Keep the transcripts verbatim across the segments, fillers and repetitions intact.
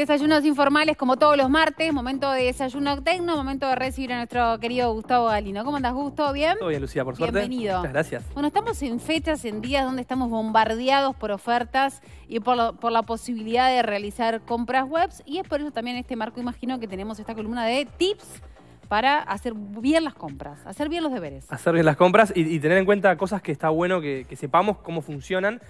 Desayunos Informales, como todos los martes, momento de desayuno tecno, momento de recibir a nuestro querido Gustavo Galino. ¿Cómo andás, Gusto? ¿Bien? Todo bien, Lucía, por suerte. Bienvenido. Muchas gracias. Bueno, estamos en fechas, en días donde estamos bombardeados por ofertas y por, lo, por la posibilidad de realizar compras webs, y es por eso también en este marco, imagino, que tenemos esta columna de tips para hacer bien las compras, hacer bien los deberes. Hacer bien las compras y, y tener en cuenta cosas que está bueno que, que sepamos cómo funcionan.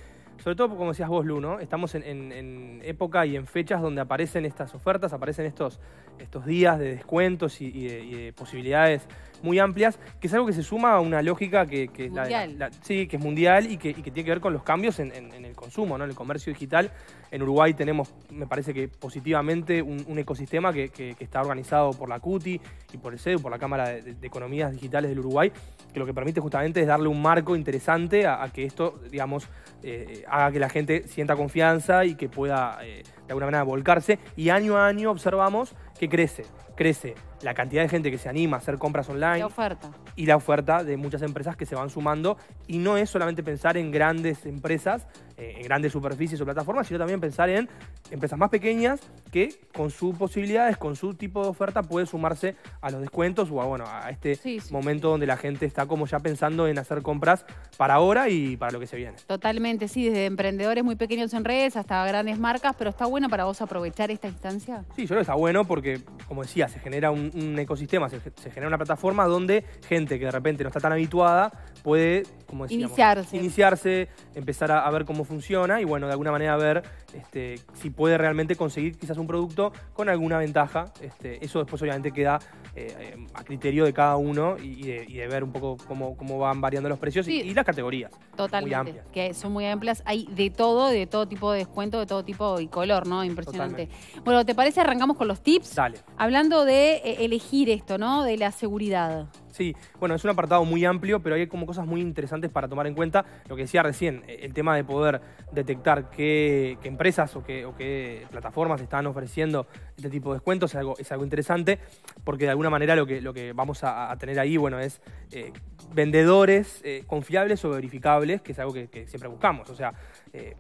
Sobre todo, como decías vos, Lu, ¿no? Estamos en, en, en época y en fechas donde aparecen estas ofertas, aparecen estos, estos días de descuentos y, y, de, y de posibilidades muy amplias, que es algo que se suma a una lógica que, que, la, la, sí, que es mundial y que, y que tiene que ver con los cambios en, en, en el consumo, ¿no? En el comercio digital. En Uruguay tenemos, me parece que positivamente, un, un ecosistema que, que, que está organizado por la CUTI y por el CEDU, por la Cámara de, de Economías Digitales del Uruguay, que lo que permite justamente es darle un marco interesante a, a que esto, digamos, eh, haga que la gente sienta confianza y que pueda, eh, de alguna manera, volcarse. Y año a año observamos que crece, crece la cantidad de gente que se anima a hacer compras online. La oferta. Y la oferta de muchas empresas que se van sumando. Y no es solamente pensar en grandes empresas, eh, en grandes superficies o plataformas, sino también pensar en empresas más pequeñas que con sus posibilidades, con su tipo de oferta, puede sumarse a los descuentos o a, bueno, a este sí, sí, momento sí. donde la gente está como ya pensando en hacer compras para ahora y para lo que se viene. Totalmente, sí, desde emprendedores muy pequeños en redes hasta grandes marcas, pero ¿está bueno para vos aprovechar esta instancia? Sí, yo creo que está bueno porque, como decía, se genera un, un ecosistema, se, se genera una plataforma donde gente que de repente no está tan habituada puede, como decíamos, iniciarse, iniciarse empezar a, a ver cómo funciona y, bueno, de alguna manera ver este, si puede realmente conseguir quizás un producto con alguna ventaja. Este, eso después obviamente queda eh, a criterio de cada uno y, y, de, y de ver un poco cómo, cómo van variando los precios sí, y, y las categorías. Totalmente, que son muy amplias. Hay de todo, de todo tipo de descuento, de todo tipo y color, ¿no? Impresionante. Totalmente. Bueno, ¿te parece arrancamos con los tips? Dale. Hablando de eh, elegir esto, ¿no? De la seguridad. Sí, bueno, es un apartado muy amplio, pero hay como cosas muy interesantes para tomar en cuenta. Lo que decía recién, el tema de poder detectar qué, qué empresas o qué, o qué plataformas están ofreciendo este tipo de descuentos es algo, es algo interesante, porque de alguna manera lo que, lo que vamos a, a tener ahí, bueno, es eh, vendedores eh, confiables o verificables, que es algo que, que siempre buscamos. O sea, eh,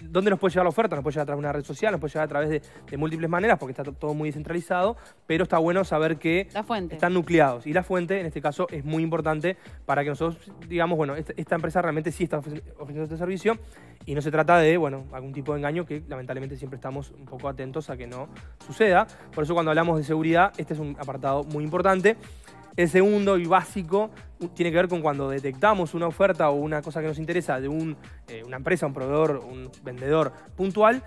¿dónde nos puede llegar la oferta? Nos puede llegar a través de una red social, nos puede llegar a través de, de múltiples maneras porque está todo muy descentralizado, pero está bueno saber que están nucleados. Y la fuente, en este caso, es muy importante para que nosotros digamos, bueno, esta, esta empresa realmente sí está ofreciendo este servicio y no se trata de, bueno, algún tipo de engaño que lamentablemente siempre estamos un poco atentos a que no suceda. Por eso cuando hablamos de seguridad, este es un apartado muy importante. El segundo y básico tiene que ver con cuando detectamos una oferta o una cosa que nos interesa de un, eh, una empresa, un proveedor, un vendedor puntual,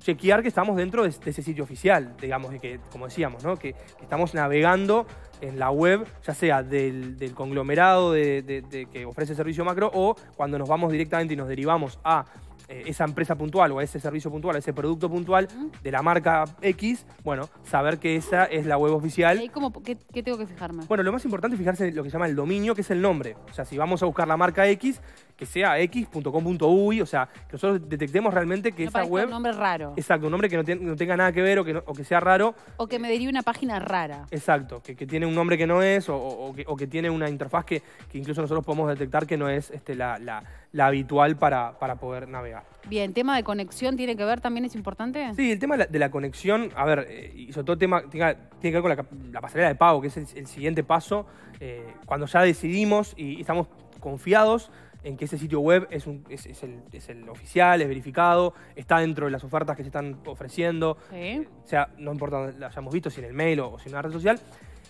chequear que estamos dentro de, de ese sitio oficial, digamos, de que, como decíamos, ¿no? que, que estamos navegando en la web, ya sea del, del conglomerado de, de, de que ofrece servicio macro o cuando nos vamos directamente y nos derivamos a esa empresa puntual o a ese servicio puntual, a ese producto puntual de la marca X, bueno, saber que esa es la web oficial. ¿Y cómo, qué, qué tengo que fijarme? Bueno, lo más importante es fijarse en lo que se llama el dominio, que es el nombre. O sea, si vamos a buscar la marca X, que sea x punto com punto u y, o sea, que nosotros detectemos realmente que no esa web... un nombre raro. Exacto, un nombre que no, te, no tenga nada que ver o que, no, o que sea raro. O que me derive una página rara. Exacto, que, que tiene un nombre que no es o, o, que, o que tiene una interfaz que, que incluso nosotros podemos detectar que no es este, la, la, la habitual para, para poder navegar. Bien, ¿tema de conexión tiene que ver también es importante? Sí, el tema de la conexión, a ver, eh, y sobre todo tema tiene, tiene que ver con la, la pasarela de pago, que es el, el siguiente paso. Eh, cuando ya decidimos y, y estamos confiados en que ese sitio web es, un, es, es, el, es el oficial, es verificado, está dentro de las ofertas que se están ofreciendo. Sí. O sea, no importa dónde la hayamos visto, si en el mail o, o si en una red social.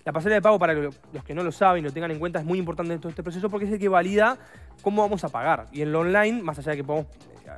La pasarela de pago, para que los que no lo saben y lo tengan en cuenta, es muy importante en todo este proceso porque es el que valida cómo vamos a pagar. Y en lo online, más allá de que podamos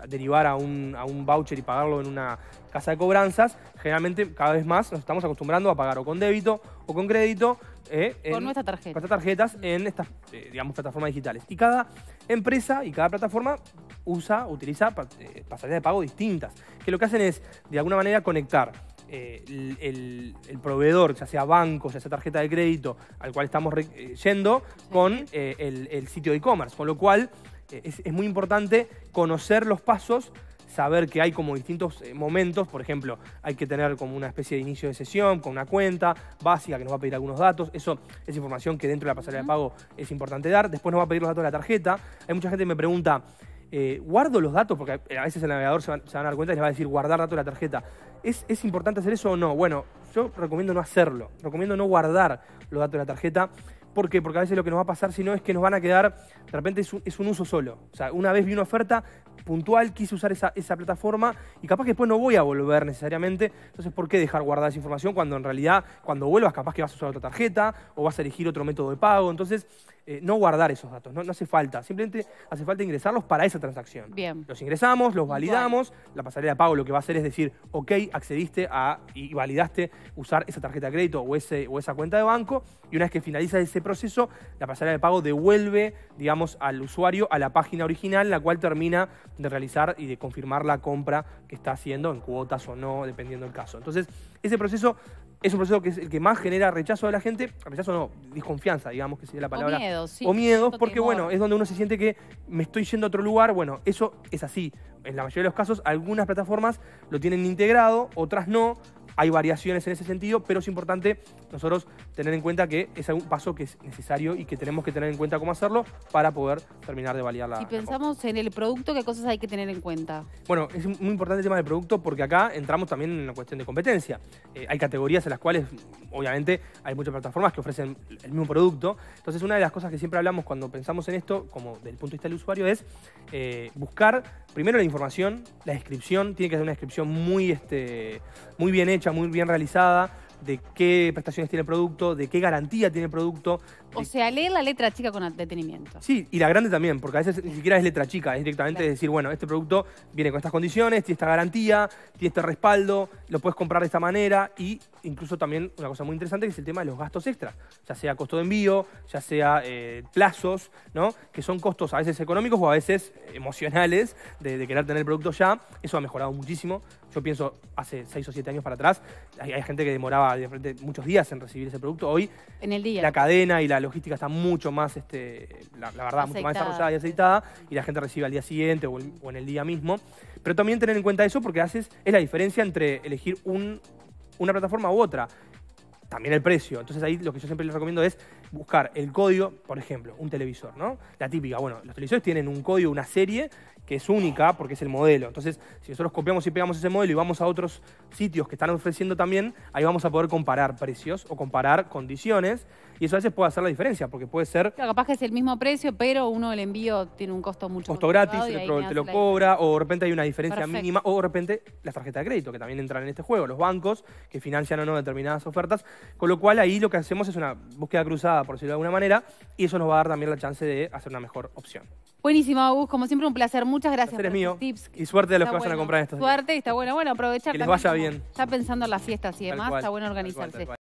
derivar a un, a un voucher y pagarlo en una casa de cobranzas, generalmente cada vez más nos estamos acostumbrando a pagar o con débito o con crédito. Eh, con nuestras tarjetas. Nuestras tarjetas en estas, eh, digamos, plataformas digitales. Y cada empresa y cada plataforma usa, utiliza eh, pasarelas de pago distintas, que lo que hacen es, de alguna manera, conectar Eh, el, el, el proveedor, ya sea banco, ya sea tarjeta de crédito, al cual estamos re, eh, yendo, sí. con eh, el, el sitio de e-commerce. Con lo cual, eh, es, es muy importante conocer los pasos, saber que hay como distintos eh, momentos. Por ejemplo, hay que tener como una especie de inicio de sesión, con una cuenta básica que nos va a pedir algunos datos. Eso es información que dentro de la pasarela uh-huh. de pago es importante dar. Después nos va a pedir los datos de la tarjeta. Hay mucha gente que me pregunta, eh, guardo los datos, porque a veces el navegador se, van, se van a dar cuenta y les va a decir guardar datos de la tarjeta. ¿Es, ¿Es importante hacer eso o no? Bueno, yo recomiendo no hacerlo, recomiendo no guardar los datos de la tarjeta. ¿Por qué? Porque a veces lo que nos va a pasar, si no, es que nos van a quedar, de repente es un, es un uso solo. O sea, una vez vi una oferta puntual, quise usar esa, esa plataforma y capaz que después no voy a volver necesariamente. Entonces, ¿por qué dejar guardada esa información cuando en realidad, cuando vuelvas, capaz que vas a usar otra tarjeta o vas a elegir otro método de pago? Entonces, eh, no guardar esos datos, no, no hace falta. Simplemente hace falta ingresarlos para esa transacción. Bien. Los ingresamos, los validamos. Bueno. La pasarela de pago lo que va a hacer es decir, ok, accediste a y validaste usar esa tarjeta de crédito o, ese, o esa cuenta de banco. Y una vez que finaliza ese proceso, la pasarela de pago devuelve, digamos, al usuario a la página original, la cual termina de realizar y de confirmar la compra que está haciendo, en cuotas o no, dependiendo del caso. Entonces, ese proceso es un proceso que es el que más genera rechazo de la gente, rechazo no, desconfianza, digamos, que sería la palabra. O miedos, sí. O miedos, porque temor. Bueno, es donde uno se siente que me estoy yendo a otro lugar. Bueno, eso es así. En la mayoría de los casos, algunas plataformas lo tienen integrado, otras no. Hay variaciones en ese sentido, pero es importante nosotros tener en cuenta que es un paso que es necesario y que tenemos que tener en cuenta cómo hacerlo para poder terminar de validar la compra. Si pensamos en el producto, ¿qué cosas hay que tener en cuenta? Bueno, es muy importante el tema del producto porque acá entramos también en la cuestión de competencia. Eh, hay categorías en las cuales, obviamente, hay muchas plataformas que ofrecen el mismo producto. Entonces, una de las cosas que siempre hablamos cuando pensamos en esto, como del punto de vista del usuario, es eh, buscar primero la información, la descripción. Tiene que ser una descripción muy, este, muy bien hecha, muy bien realizada, de qué prestaciones tiene el producto, de qué garantía tiene el producto. O sea, leer la letra chica con detenimiento. Sí, y la grande también, porque a veces ni siquiera es letra chica, es directamente claro. Decir, bueno, este producto viene con estas condiciones, tiene esta garantía, tiene este respaldo, lo puedes comprar de esta manera y incluso también una cosa muy interesante que es el tema de los gastos extras, ya sea costo de envío, ya sea eh, plazos, ¿no? Que son costos a veces económicos o a veces emocionales de, de querer tener el producto ya. Eso ha mejorado muchísimo. Yo pienso, hace seis o siete años para atrás, hay, hay gente que demoraba de frente muchos días en recibir ese producto. Hoy, en el día, la cadena y la logística está mucho más, este, la, la verdad, aceitada. Mucho más desarrollada y aceitada, y la gente recibe al día siguiente o, el, o en el día mismo. Pero también tener en cuenta eso porque haces, es la diferencia entre elegir un, una plataforma u otra. También el precio. Entonces ahí lo que yo siempre les recomiendo es buscar el código, por ejemplo, un televisor, ¿no? La típica, bueno, los televisores tienen un código, una serie que es única porque es el modelo. Entonces, si nosotros copiamos y pegamos ese modelo y vamos a otros sitios que están ofreciendo también, ahí vamos a poder comparar precios o comparar condiciones. Y eso a veces puede hacer la diferencia, porque puede ser... Claro, capaz que es el mismo precio, pero uno el envío tiene un costo mucho más elevado. Costo gratis, te lo cobra, o de repente hay una diferencia Perfecto. mínima, o de repente las tarjetas de crédito, que también entran en este juego, los bancos que financian o no determinadas ofertas, con lo cual ahí lo que hacemos es una búsqueda cruzada, por decirlo de alguna manera, y eso nos va a dar también la chance de hacer una mejor opción. Buenísimo, Agus, como siempre un placer, muchas gracias placer por los mío. tips. Y suerte a los que bueno. vayan a comprar en estos días. Suerte, está bueno, bueno, aprovechar. Que les vaya bien. Está pensando en las fiestas y demás, cual, está bueno organizarse. Tal cual, tal cual.